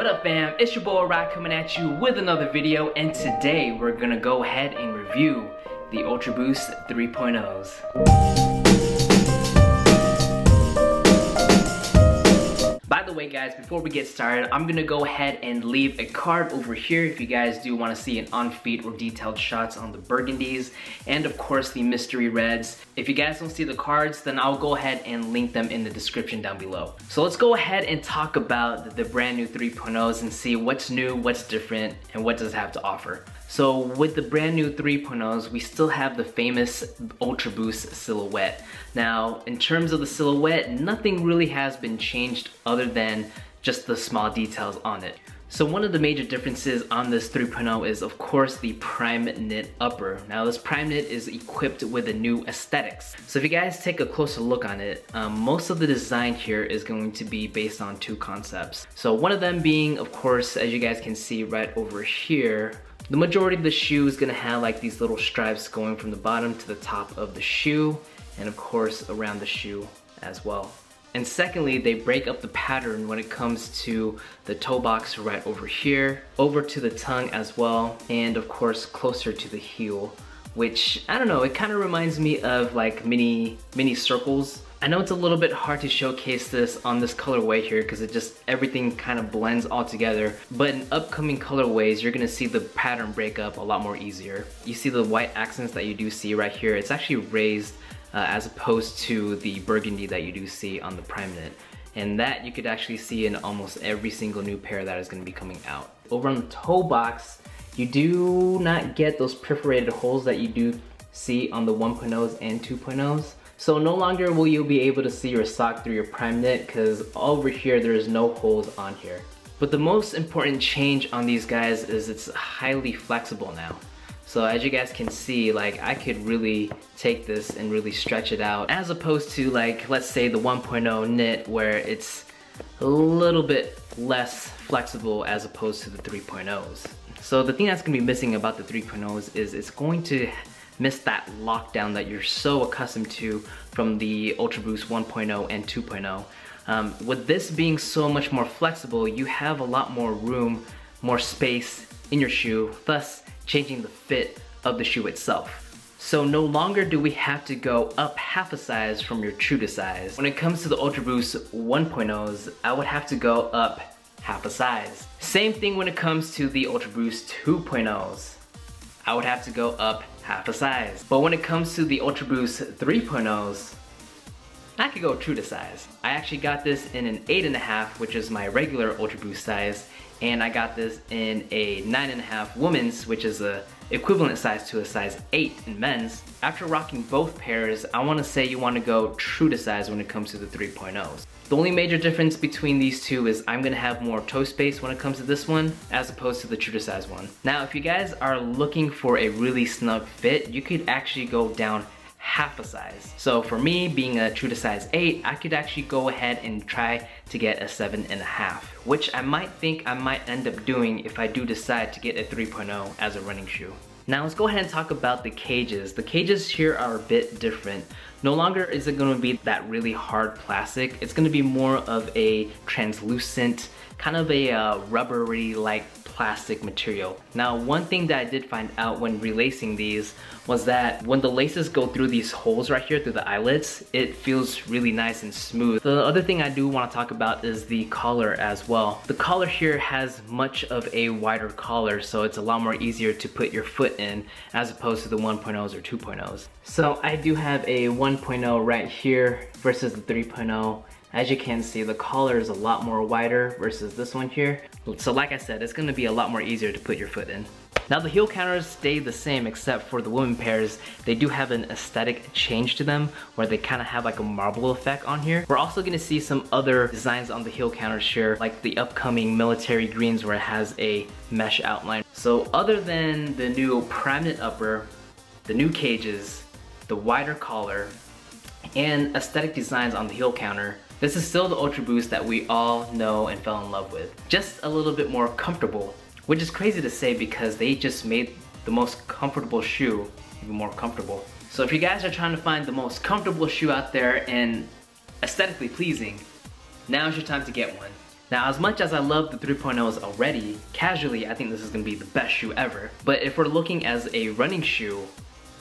What up, fam? It's your boy Ryy coming at you with another video, and today we're gonna go ahead and review the Ultra Boost 3.0s. By the way, guys, before we get started, I'm gonna go ahead and leave a card over here if you guys do want to see an on-feet or detailed shots on the burgundies and of course the mystery reds. If you guys don't see the cards, then I'll go ahead and link them in the description down below. So let's go ahead and talk about the brand new 3.0s and see what's new, what's different, and what does it have to offer. So with the brand new 3.0s, we still have the famous Ultra Boost silhouette. Now, in terms of the silhouette, nothing really has been changed other than just the small details on it. So one of the major differences on this 3.0 is of course the Primeknit upper. Now this Primeknit is equipped with a new aesthetics. So if you guys take a closer look on it, most of the design here is going to be based on two concepts. So one of them being, of course, as you guys can see right over here, the majority of the shoe is gonna have like these little stripes going from the bottom to the top of the shoe, and of course around the shoe as well. And secondly, they break up the pattern when it comes to the toe box right over here, over to the tongue as well, and of course closer to the heel, which, I don't know, it kind of reminds me of like mini circles. I know it's a little bit hard to showcase this on this colorway here because it just, everything kind of blends all together, but in upcoming colorways, you're gonna see the pattern break up a lot more easier. You see the white accents that you do see right here, it's actually raised as opposed to the burgundy that you do see on the Primeknit. And that you could actually see in almost every single new pair that is gonna be coming out. Over on the toe box, you do not get those perforated holes that you do see on the 1.0s and 2.0s. So no longer will you be able to see your sock through your Primeknit because over here there is no holes on here. But the most important change on these guys is it's highly flexible now. So as you guys can see, like, I could really take this and really stretch it out as opposed to, like, let's say the 1.0 knit where it's a little bit less flexible as opposed to the 3.0s. So the thing that's gonna be missing about the 3.0s is it's going to miss that lockdown that you're so accustomed to from the Ultra Boost 1.0 and 2.0. With this being so much more flexible, you have a lot more room, more space in your shoe, thus changing the fit of the shoe itself. So no longer do we have to go up half a size from your true to size. When it comes to the Ultra Boost 1.0s, I would have to go up half a size. Same thing when it comes to the Ultra Boost 2.0s. I would have to go up half a size. But when it comes to the Ultra Boost 3.0s, I could go true to size. I actually got this in an 8.5, which is my regular Ultra Boost size, and I got this in a 9.5 women's, which is a equivalent size to a size 8 in men's. After rocking both pairs, I wanna say you wanna go true to size when it comes to the 3.0s. The only major difference between these two is I'm gonna have more toe space when it comes to this one as opposed to the true to size one. Now, if you guys are looking for a really snug fit, you could actually go down half a size. So for me, being a true to size 8, I could actually go ahead and try to get a 7.5, which I might think I might end up doing if I do decide to get a 3.0 as a running shoe. Now let's go ahead and talk about the cages. The cages here are a bit different. No longer is it gonna be that really hard plastic. It's gonna be more of a translucent, kind of a rubbery-like plastic material. Now, one thing that I did find out when relacing these was that when the laces go through these holes right here, through the eyelets, it feels really nice and smooth. The other thing I do want to talk about is the collar as well. The collar here has much of a wider collar, so it's a lot more easier to put your foot in as opposed to the 1.0s or 2.0s. So I do have a 1.0 right here versus the 3.0. As you can see, the collar is a lot more wider versus this one here. So like I said, it's gonna be a lot more easier to put your foot in. Now the heel counters stay the same except for the women pairs. They do have an aesthetic change to them where they kind of have like a marble effect on here. We're also gonna see some other designs on the heel counters here, like the upcoming military greens where it has a mesh outline. So other than the new Primeknit upper, the new cages, the wider collar, and aesthetic designs on the heel counter, this is still the Ultra Boost that we all know and fell in love with. Just a little bit more comfortable, which is crazy to say because they just made the most comfortable shoe even more comfortable. So if you guys are trying to find the most comfortable shoe out there and aesthetically pleasing, now's your time to get one. Now, as much as I love the 3.0s already, casually I think this is going to be the best shoe ever. But if we're looking as a running shoe,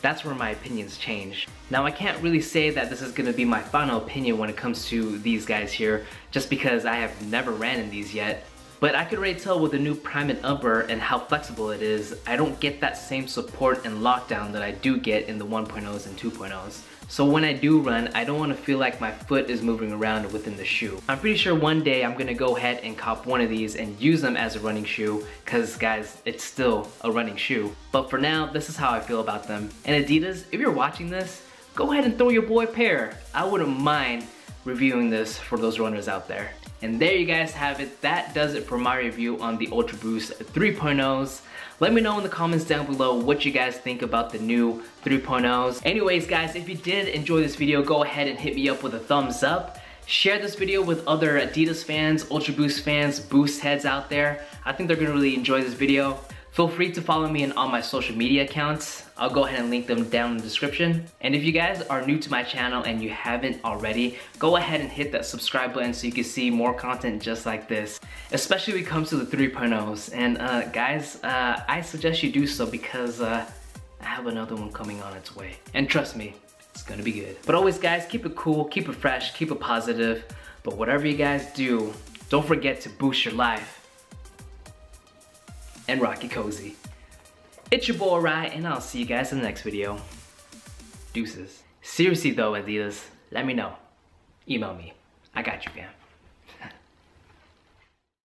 that's where my opinions change. Now, I can't really say that this is going to be my final opinion when it comes to these guys here, just because I have never ran in these yet. But I could already tell with the new Primeknit upper and how flexible it is, I don't get that same support and lockdown that I do get in the 1.0s and 2.0s. So when I do run, I don't want to feel like my foot is moving around within the shoe. I'm pretty sure one day I'm going to go ahead and cop one of these and use them as a running shoe, because guys, it's still a running shoe. But for now, this is how I feel about them. And Adidas, if you're watching this, go ahead and throw your boy a pair. I wouldn't mind reviewing this for those runners out there. And there you guys have it. That does it for my review on the Ultra Boost 3.0s. Let me know in the comments down below what you guys think about the new 3.0s. Anyways guys, if you did enjoy this video, go ahead and hit me up with a thumbs up. Share this video with other Adidas fans, Ultra Boost fans, Boost heads out there. I think they're gonna really enjoy this video. Feel free to follow me on all my social media accounts. I'll go ahead and link them down in the description. And if you guys are new to my channel and you haven't already, go ahead and hit that subscribe button so you can see more content just like this, especially when it comes to the 3.0s. And guys, I suggest you do so, because I have another one coming on its way. And trust me, it's gonna be good. But always guys, keep it cool, keep it fresh, keep it positive. But whatever you guys do, don't forget to boost your life and rocky cozy. It's your boy Ryy, and I'll see you guys in the next video. Deuces. Seriously though, Adidas, let me know. Email me. I got you, fam.